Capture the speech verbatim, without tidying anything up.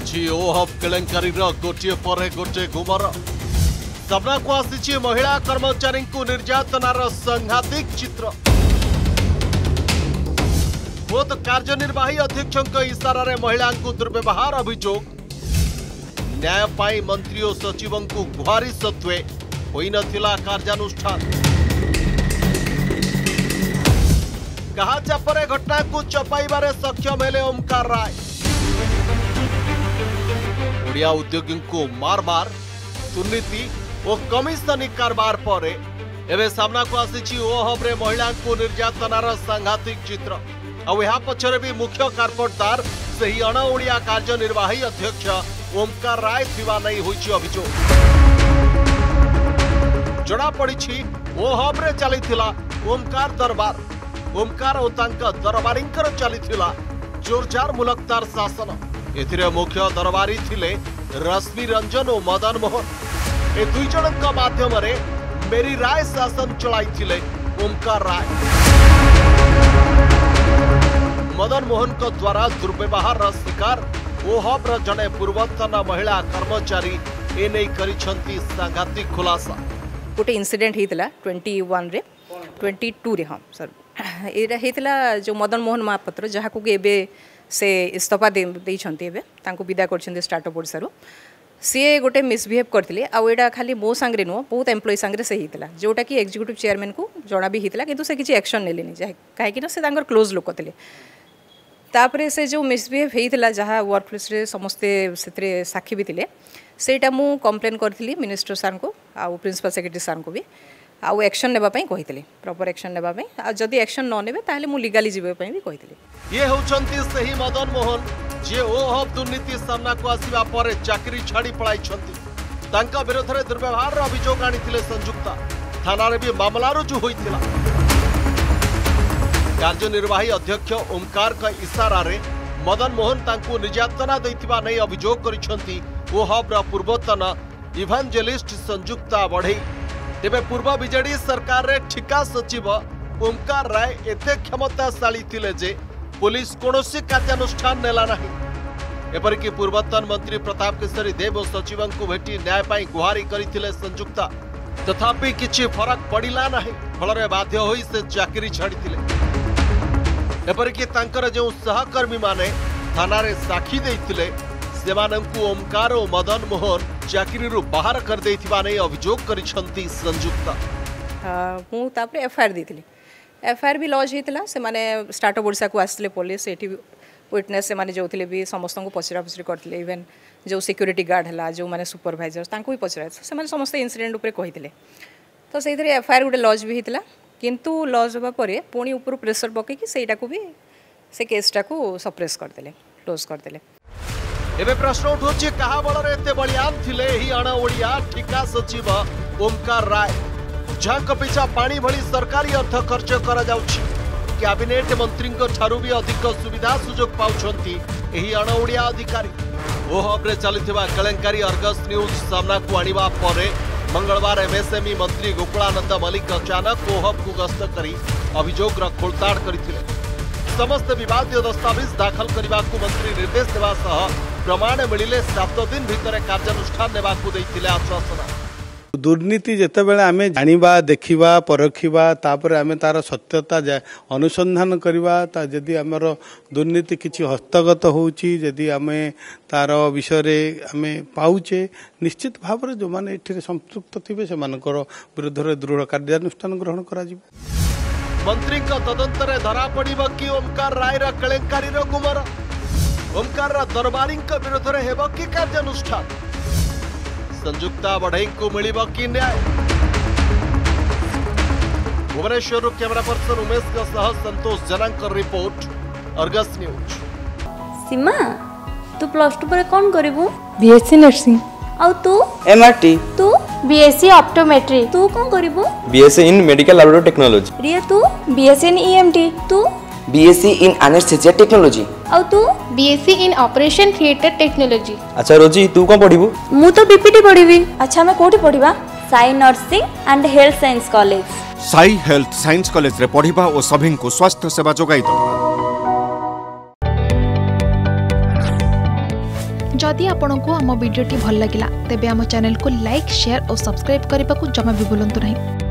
ଖେଳୁଛି ଓହବ୍ କେଳେଙ୍କାରୀର ଗୋଟିଏ ପରେ ଗୋଟିଏ ଗୁମର। ସାମ୍ନାକୁ ଆସିଛି ମହିଳା କର୍ମଚାରୀଙ୍କୁ ନିର୍ଯାତନାର ସାଂଘାତିକ ଚିତ୍ର। ଖୋଦ୍ କାର୍ଯ୍ୟନିର୍ବାହୀ ଅଧ୍ୟକ୍ଷଙ୍କ ଇସାରାରେ ମହିଳାଙ୍କୁ ଦୁର୍ବ୍ୟବହାର ଅଭିଯୋଗ। ନ୍ୟାୟ ପାଇଁ ମନ୍ତ୍ରୀ ଓ ସଚିବଙ୍କୁ ଗୁହାରି ସତ୍ତ୍ୱେ ହୋଇନଥିଲା କାର୍ଯ୍ୟାନୁଷ୍ଠାନ। कहा चापरे घटना को चपाइबारे सक्षम हेले ओमकार राय। ओडिया उद्योगी को मार मार दुर्नीति और कमिशनी कारबार पर एवं सामना को आसी ओ-हब रे महिला को निर्यातनार सांघातिक चित्र। और यहाँ पछरे भी मुख्य कारपोटदार से ही अण ओडिया कार्यनिर्वाही अध्यक्ष ओमकार राय थवा नहीं होइछि अभियोग। जना पड़ी ओ-हब रे चलीथिला ओमकार दरबार। ओमकार और दरबारी चलीथिला जोरदार मुलकदार शासन। एथिरे मुख्य दरबारी थिले रश्मि रंजन और मदन मोहन। ए दुई जनक माध्यम रे मेरी राय शासन चलाइथिले ओमकार राय। मदन मोहन को द्वारा दुर्व्यवहार शिकार ओ-हब जने पूर्वतन महिला कर्मचारी एने करिछंती सांघातिक खुलासा। गोटे इनसीडेंट हेतिला इक्कीस रे बाईस रे। हम सर एरा हेतला जो मदन मोहन महापात्र जहाँकू एबे से इस्तफा विदा कर स्टार्टअप ओडिशा सी गोटे मिसबिहेव करते। आटा खाली मो सांगे नुह बहुत एम्प्लॉई सांगे से होता जोटा कि एग्जीक्यूटिव चेयरमैन को जना भी होता कि से किसी एक्शन ने कहीं से क्लोज लोक थे। से जो मिसबिहेव होता जहाँ वर्कप्लेस समस्ते से साक्षी भी थे सेटा मुझे कंप्लेन करी मिनिस्टर सार को आ प्रिंसिपल सेक्रेटरी सार को भी आउ एक्शन नेबा पई कहितले। प्रॉपर एक्शन नेबा पई आ जदी एक्शन न नेबे ताले मु लीगली जिवे पई भी कहितले। ये होचंती सही मदन मोहन जे ओ-हब दुर्नीति सामना को आसीबा परे चाकरी छाड़ी पळाई छंती। तांका विरोध रे दुर्व्यवहार रो अभियोग आनिथिले संयुक्ता। थाना रे भी मामला रुजु होइथिला। कार्यनिर्वाही अध्यक्ष ओमकार का इशारा रे मदन मोहन तांकू निर्यातना दैथिबा नै अभियोग करिसंती ओ-हब रा पूर्वतन इवांजेलिस्ट संयुक्ता बढे। तेबे पूर्व बीजेडी सरकार रे ठिका सचिव ओमकार राय एते क्षमताशाली थिले जे पुलिस कोनोसी कार्यानुष्ठान नेला नाही। एपरिकि पूर्वतन मंत्री प्रताप किशोरी देव और सचिव को भेटी न्याय पाई गुहारि करिथिले संयुक्ता। तथापि किछि फरक पड़िला नाही। फलरे बाध्य होई से चाकरी छाड़िथिले। एपरिकि तांकर जे सहकर्मी माने थाना रे साक्षी दैथिले सेमानंकु ओमकार और मदन मोहन चाकरीरू बाहर कर देथिबा नै अभियोग करिसंती संयुक्ता। मु तापरे एफआईआर देथिले। एफआईआर भी लॉज हेतला। से माने स्टार्टअप ओडिसा को आसले पुलिस एठी विटनेस से माने जोथिले भी समस्तन को पचरा पचरी करथिले। इवन जो सिक्योरिटी गार्ड हला जो माने सुपरवाइजर तांको भी पचरा से माने समस्त इंसिडेंट ऊपर कहिथिले। तो सेइथरे एफआईआर गुटे लॉज भी हेतला किंतु लॉज होबा परे पुणी ऊपर प्रेशर पके कि सेटा को भी से केसटा को सप्रेस कर देले क्लोज कर देले। एबे प्रश्न उठुछि कहा बलर एते बलियान थिले ही अण ओडिया ठिका सचिव ओमकार राय। झाक पिछा पानी भली सरकारी अर्थ खर्च करा जाउछि। कैबिनेट मंत्री को ठारू भी अधिक सुविधा सुजोग पाउछंती एही अण ओडिया अधिकारी। ओ-हब रे चलिथिबा केलेंकारी अर्गस न्यूज सामना को आनिबा परे मंगलवार एमएसएमई मंत्री गोकुलानंद मल्लिक अचानक ओ-हब को गस्त करी अभियोग रा खोलताड़ करथिले। समस्त विवादित दस्तावेज दाखल करबा को मंत्री निर्देश देवा सह प्रमाण मिले सात दिन भितर कार्यानुष्ठान आश्वासना। दुर्नीति जेतेबेले आमे जानिबा देखिबा परखिबा तापर आमे तार सत्यता अनुसंधान करबा ता जदी हमर दुर्नीति किछि हस्तगत होउछि जदी आमे तार विषय रे आमे पाउछे निश्चित भाव रे जो माने एठिरे संपृक्त थिबे से मानकर विरुद्ध रे दृढ़ कार्यानुष्ठान ग्रहण करा जिवो। मंत्री का तदंत रे धरा पड़िबो कि ओमकार राय रा केलेंकारी रो गुमर ओमकार दरबारी विरोध में हेब कि कार्यानुष्ठान संयुक्ता बढ़ई को मिल कि न्याय। भुवनेश्वर कैमरा पर्सन उमेश के साथ Santosh Janankar report Argus news. सीमा तू प्लस टू पर कौन करिवु? BSc nursing. और तू? एमआरटी। तू? BSc optometry. तू कौन करिवु? BSc in medical laboratory technology. Riya तू? BSc in EMT. तू? BSc in anaesthesia technology. और तू? BSc in operation theatre technology. अच्छा रोजी तू कौन पढ़ीबू? मु तो बीपीटी पढ़ीबी। अच्छा मैं कोठी पढ़ीबा? Sai nursing and health science college. Sai health science college रे पढ़ीबा ओ सभिं को स्वास्थ्य सेवा जोगाई दो। जदि आपंक आम भिडी भल लगा तेब आम चैनल को लाइक शेयर और सब्सक्राइब करने को जमा भी भूलु ना।